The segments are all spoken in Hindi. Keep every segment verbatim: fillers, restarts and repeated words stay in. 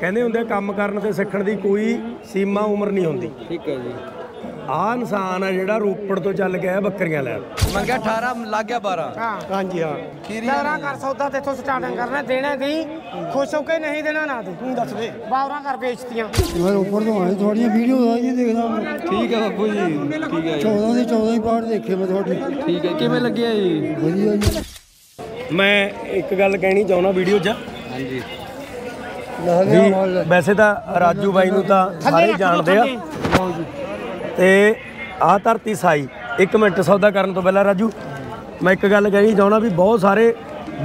ਕਹਿੰਦੇ ਹੁੰਦੇ ਕੰਮ ਕਰਨ ਤੇ ਸਿੱਖਣ ਦੀ ਕੋਈ ਸੀਮਾ ਉਮਰ ਨਹੀਂ ਹੁੰਦੀ। ਠੀਕ ਹੈ ਜੀ। ਆਹ ਇਨਸਾਨ ਆ ਜਿਹੜਾ ਰੋਪੜ ਤੋਂ ਚੱਲ ਕੇ ਆਇਆ ਬੱਕਰੀਆਂ ਲੈਣ, ਮੰਗਿਆ ਅਠਾਰਾਂ ਲੱਗ ਗਿਆ ਬਾਰਾਂ। ਹਾਂਜੀ ਹਾਂ, ਬਾਰਾਂ ਕਰ ਸੌਦਾ ਤੇ ਇੱਥੋਂ ਸਟਾਰਟਿੰਗ ਕਰਨਾ, ਦੇਣਾ ਦੀ ਖੁਸ਼ ਹੋ ਕੇ, ਨਹੀਂ ਦੇਣਾ ਨਾ ਦੇ, ਤੂੰ ਦੱਸ ਦੇ। ਬਾਰਾਂ ਕਰ ਵੇਚਤੀਆਂ। ਮੈਂ ਰੋਪੜ ਤੋਂ ਆਇਆ, ਤੁਹਾਡੀਆਂ ਵੀਡੀਓ ਆ ਜੀ ਦੇਖਦਾ। ਠੀਕ ਹੈ ਬਾਪੂ ਜੀ, ਠੀਕ ਹੈ। ਚੌਦਾਂ ਦੇ ਚੌਦਾਂ ਹੀ ਪਾਠ ਦੇਖੇ ਮੈਂ ਤੁਹਾਡੇ। ਠੀਕ ਹੈ, ਕਿਵੇਂ ਲੱਗਿਆ ਜੀ? ਵਧੀਆ ਜੀ। ਮੈਂ ਇੱਕ ਗੱਲ ਕਹਿਣੀ ਚਾਹੁੰਦਾ ਵੀਡੀਓ 'ਚ। ਹਾਂਜੀ। वैसे तो राजू भाई नूं तां सारे जानते हैं ते आ धरती साई। एक मिनट सौदा करन तो पहला राजू मैं एक गल कहनी चाहना भी बहुत सारे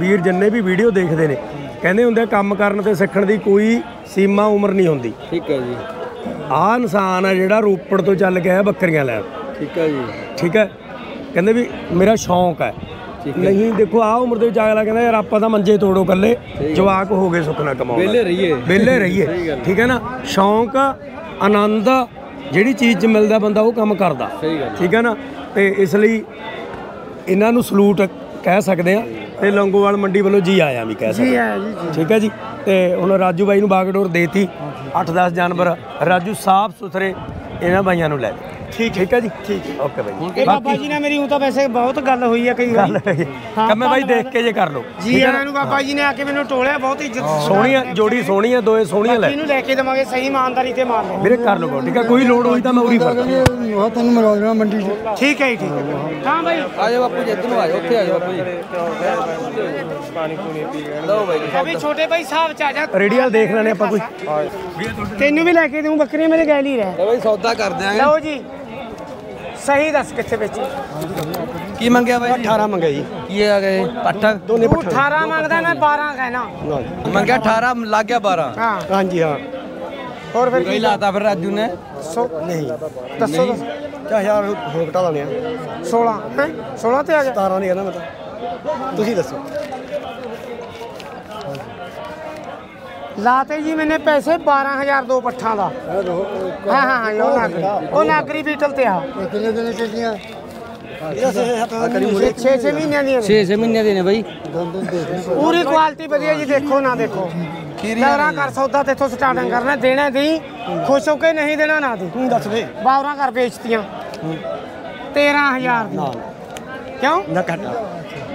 वीर जिन्ने भी वीडियो देखते हैं कहते होंगे काम करन ते सीखण दी कोई सीमा उम्र नहीं होंदी। ठीक है जी। आ इंसान है जिहड़ा रोपड़ तो चल के आया बकरियां लैण। ठीक है जी। ठीक है, कहते भी मेरा शौक है। नहीं देखो आ उम्र अगला कहना यार आपां तां मंजे तोड़ो कल्ले, जवाक हो गए सुख ना कमाओ, वेले रहिए वेले रहिए। ठीक है ना, शौक आनंद जिहड़ी चीज़ च मिलदा बंदा वो काम करदा। ठीक है ना, ते इसलिए इन्हां नूं सलूट कह सकते हैं ते लौंगोवाल मंडी वालों जी आया भी कह सकते हैं। ठीक है जी। ते हुण राजू बाई नूं बागडोर देती अठ दस जानवर, राजू साफ सुथरे इन्हां बाइयां नूं लै। ठीक है जी, ठीक है, ओके भाई। बाबा जी ने मेरी ऊं तो वैसे बहुत गल हुई है, कई गल है कमे भाई देख के जे कर लो जी। ਇਹਨਾਂ ਨੂੰ ਬਾਬਾ ਜੀ ਨੇ ਆ ਕੇ ਮੈਨੂੰ ਟੋਲਿਆ, ਬਹੁਤ ਇੱਜ਼ਤ ਸੋਹਣੀ ਆ, ਜੋੜੀ ਸੋਹਣੀ ਆ, ਦੋਏ ਸੋਹਣੀਆਂ ਲੈ ਇਹਨੂੰ ਲੈ ਕੇ ਦਵਾਂਗੇ, ਸਹੀ ਇਮਾਨਦਾਰੀ ਤੇ ਮਾਰ ਲੈ ਵੀਰੇ, ਕਰ ਲਓ। ਠੀਕ ਆ, ਕੋਈ ਲੋੜ ਹੋਈ ਤਾਂ ਮੈਂ ਉਹੀ ਫਰਦਾ ਉਹ ਤੁਹਾਨੂੰ ਮਿਲਾ ਦੇਣਾ ਮੰਡੀ ਚ। ਠੀਕ ਹੈ ਜੀ, ਠੀਕ ਹੈ। ਹਾਂ ਭਾਈ ਆ ਜਾਓ ਬਾਪੂ ਜੀ, ਇੱਧਰ ਨੂੰ ਆ ਜਾਓ, ਉੱਥੇ ਆ ਜਾਓ ਬਾਪੂ ਜੀ, ਪਾਣੀ ਪੂਣੀ ਪੀ ਗਏ ਲਓ ਭਾਈ। ਅਭੀ ਛੋਟੇ ਭਾਈ ਸਾਹਿਬ ਚ ਆ ਜਾ, ਰੇਡੀਅਲ ਦੇਖ ਲੈਣੇ ਆਪਾਂ ਕੋਈ। ਤੈਨੂੰ ਵੀ ਲੈ ਕੇ ਦੂੰ ਬੱਕਰੀਆਂ, ਮੇਰੇ ਗੈਲ ਹੀ ਰਹਿ। ਭਾਈ ਸੌਦਾ ਕਰ ਦਿਆਂਗੇ। ਲਓ ਜੀ, सही दस कितने बेची की मंगया भाई? अठारह मंगया जी। ये आ गए अठारह, दोनों अठारह मांगता, मैं बारह कहना, मंगया अठारह लग गया बारह। हाँ हाँ जी हाँ। और फिर नहीं लाता फिर राजू ने सो नहीं दस सौ क्या यार हो घटा लाने सोलह है सोलह तो आ गया सतारह नहीं है ना। मतलब तुम दसो लाते जी मैंने पैसे बारह हजार दो पट्ठा दा। हाँ हाँ हाँ, नागरी बीटल ते छे छे महीने छे छे महीने देने बई, पूरी क्वालिटी वधिया जी, देखो ना देखो। बारह कर सौदा ते इथों स्टार्टिंग करना, देना दी खुश हो के, नहीं देना ना दे, तू दस दे। बारह कर बेचतियां तेरह हजार क्यों ना घटा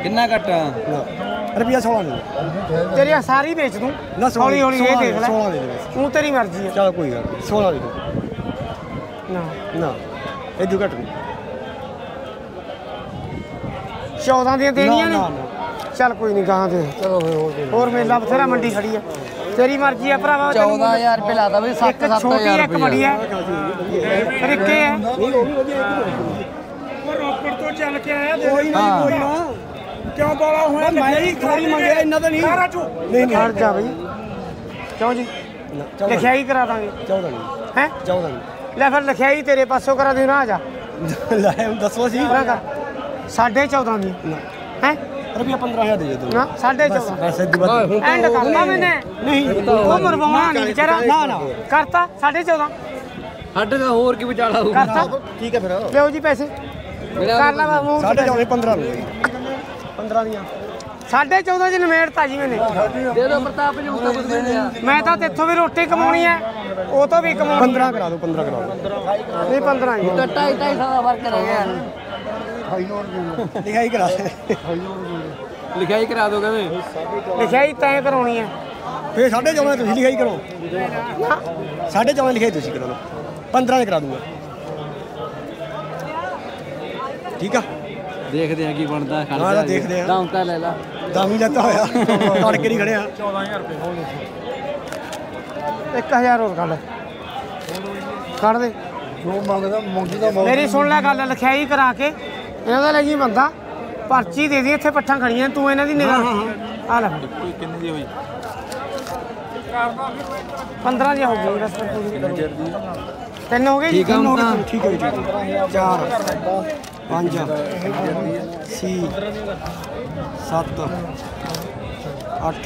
कितना घटा रुपया सोलह तेरिया सारी बेच दूँ, हौली हौली ये देख ला तू, तेरी मर्जी है। चल कोई गल सोलह दे दो ना ना एदू घट चौदह दियां देनियां ने। चल कोई नहीं गां दे, चलो और मेला बथेरा मंडी खड़ी है, तेरी मर्जी है भरावा। चौदह हजार रुपये लाता भाई, सत सत हजार रुपये बड़ी है फिर के है रोपड़ तो चल के आया। कोई ना कोई ना क्यों बोला हुआ नहीं, थोड़ी मंगे इतना तो नहीं नहीं नहीं हट जा भाई। क्यों जी लखियाई करा देंगे चौदह नहीं हैं चौदह नहीं ले फिर लखियाई तेरे पासों करा दूँ ना। आ जा दसो सी साढ़े चौदह नहीं हैं रुपया पंद्रह हजार दे दो ना साढ़े चौदह एंड करता मैंने नहीं वो मरवाना नहीं बेचारा ना ना करता साढ़े चौदह हट का होर की बेचारा करता। ठीक है फिर लो जी पैसे कर ला बाबू साढ़े चौदह पंद्रह साढ़े चौदह दिन मेहनत जी मैंने मैं तो तेथों भी रोटी कमानी है वो तो भी कमा पंद्रह करा दो पंद्रह करा दो नहीं पंद्रह लिखाई करा लिखाई करा दो लिखाई तय करानी है फिर साढ़े चौदह तुम लिखाई करो साढ़े चौदह लिखाई तुम करा लो पंद्रह करा दूंगा। ठीक है देखते हैं की बनता है दामता ले ला दामी जाता होया तड़के नहीं खड़े चौदह हजार रुपये एक हजार और गल कट दे जो मंगदा मंगी दा मेरी सुन ला गल लखाई करा के इन्हां दा जी बंदा पर्ची दे दी इत्थे पट्ठां खड़ियां तू इन्हां दी निगाह आ ला कितने दी होई पंद्रह दी हो गई बस तीन हो गए ठीक है ठीक है चार पाँच छे सत्त अठ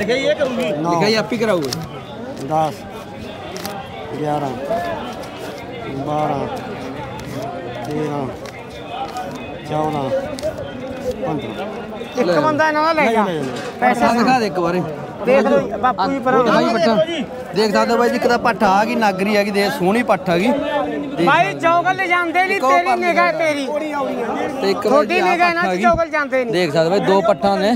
लिखाई करूँगी लिखाई आप ही कराओगे दस ग्यारह बारह तेरह चौदह पंद्रह एक बंदा इन्होंने ले गया पैसे दिखा दे एक बार देख लो बापू जी पर देख सकते हो भाई जी कितना पट्ठा आ गई नागरी आ गई दे सोहनी पट्ठा गई भाई चौगल ले जांदे नी तेरी निगाह तेरी छोटी निगाह ना चौगल जांदे नी देख सकते हो भाई दो पट्ठा ने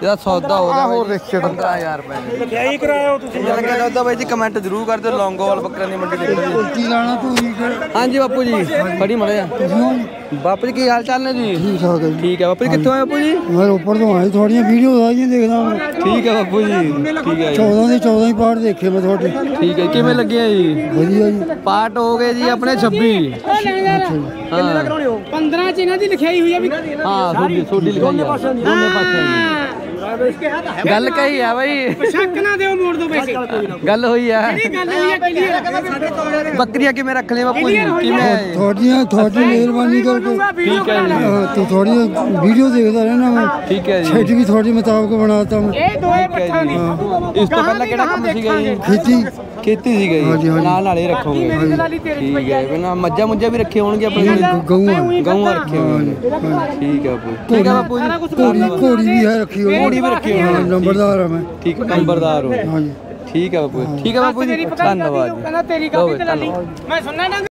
तेरा सौदा हो रहा है और रिक्शे पंद्रह हज़ार रुपए ने क्या ही कराया हो तुसी यार कहता होता भाई जी कमेंट जरूर कर दो लौंगोवाल बकरा दी मंडी देख लो की लाना तू ही। हां जी बापू जी खड़ी मले बापू जी की हाल चाल ने जी ठीक ठाक है। ठीक है बापू जी कितों आए बापू जी मैं ऊपर तो आए थोड़ी वीडियो आई देखदा। ठीक है बापू जी ठीक है चौदह से चौदह ही पार्ट देखे मैं थोड़े। ठीक है किवें लगे जी बढ़िया जी पार्ट हो गए जी अपने छब्बीस किन्ने कराने हो पंद्रह च इना दी लिखाई हुई है भी। हां थोड़ी थोड़ी लिखाई है दोनों पासे गल कही है भाई शक ना देओ मोड़ दो पैसे गल होई है तेरी गल होई है क्लियर बकरियां किवें रख ले बापू जी किवें थोड़ियां थोड़ी मेहरबानी करके। ठीक है तो थोड़ी वीडियो देखदा रहना मैं। ठीक है जी छेट की थोड़ी मुताबिक बनाता हूं ए दोए पट्ठा दी इस तो पहले केड़ा काम सी गई खेती खेती सी गई नाल नाल ही रखोगे। ठीक है बिना मज्जा मुज्जा भी रखे होंगे अपने गऊं गऊं रखे होंगे। ठीक है बापू ठीक है बापू जी कोड़ी कोड़ी भी है रखी हो नंबरदार हूं मैं। ठीक है नंबरदार हूं। हां जी ठीक है बापू ठीक है बापू जी धन्यवाद। मैं सुनना